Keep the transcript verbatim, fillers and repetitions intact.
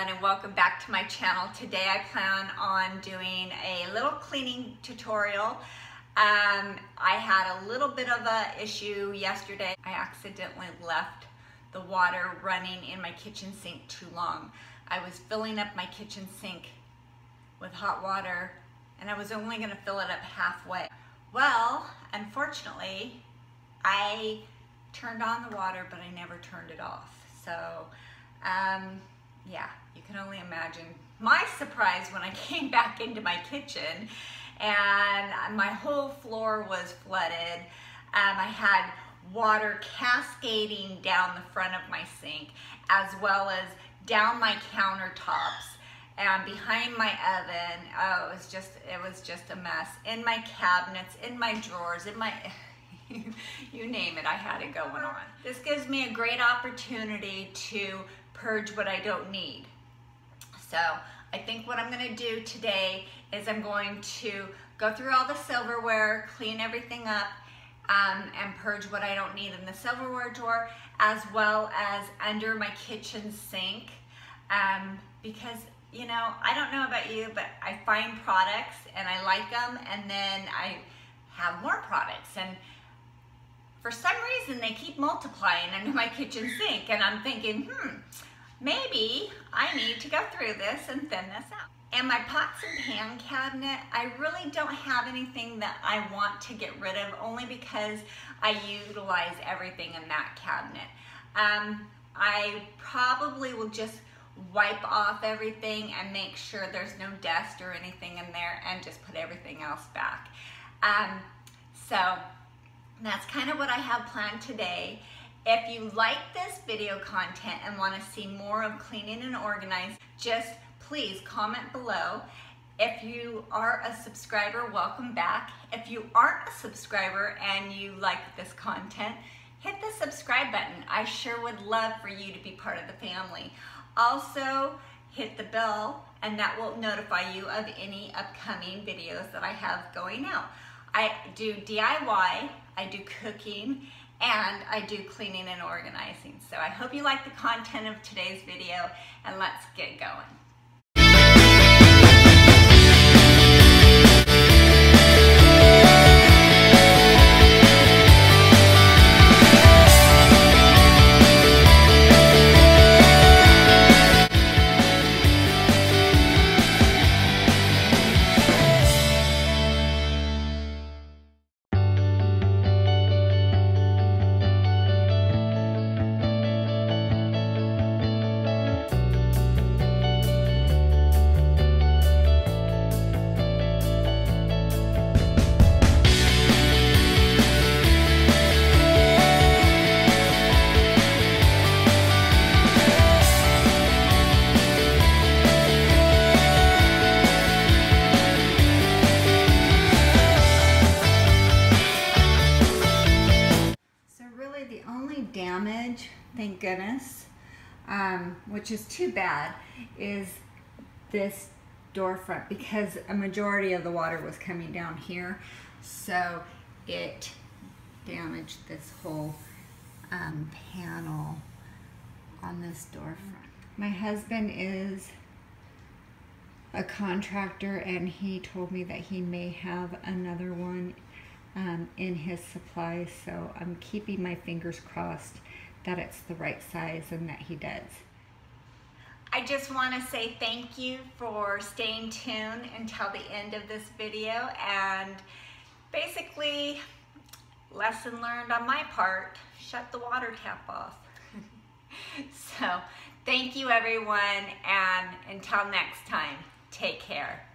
everyone, and welcome back to my channel. Today I plan on doing a little cleaning tutorial. Um, I had a little bit of an issue yesterday. I accidentally left the water running in my kitchen sink too long. I was filling up my kitchen sink with hot water and I was only going to fill it up halfway. Well, unfortunately, I turned on the water, but I never turned it off. So, um, yeah, you can only imagine my surprise when I came back into my kitchen and my whole floor was flooded. Um, I had water cascading down the front of my sink, as well as down my countertops and behind my oven. Oh, it was just, it was just a mess. In my cabinets, in my drawers, in my... You name it, I had it going on. This gives me a great opportunity to purge what I don't need. So I think what I'm gonna do today is I'm going to go through all the silverware, clean everything up, um, and purge what I don't need in the silverware drawer, as well as under my kitchen sink. Um, because, you know, I don't know about you, but I find products and I like them, and then I have more products. and. For some reason, they keep multiplying under my kitchen sink, and I'm thinking, hmm, maybe I need to go through this and thin this out. And my pots and pan cabinet, I really don't have anything that I want to get rid of, only because I utilize everything in that cabinet. Um, I probably will just wipe off everything and make sure there's no dust or anything in there, and just put everything else back. Um, so. And that's kind of what I have planned today. If you like this video content and want to see more of cleaning and organizing, just please comment below. If you are a subscriber, welcome back. If you aren't a subscriber and you like this content, hit the subscribe button. I sure would love for you to be part of the family. Also, hit the bell, and that will notify you of any upcoming videos that I have going out. I do D I Y, I do cooking, and I do cleaning and organizing. So I hope you like the content of today's video, and let's get going. Thank goodness, um, which is too bad, is this door front, because a majority of the water was coming down here, so it damaged this whole um, panel on this door front. My husband is a contractor, and he told me that he may have another one um, in his supply, so I'm keeping my fingers crossed that it's the right size and that he does. I just want to say thank you for staying tuned until the end of this video, and basically, lesson learned on my part, shut the water tap off. So thank you everyone, and until next time, take care.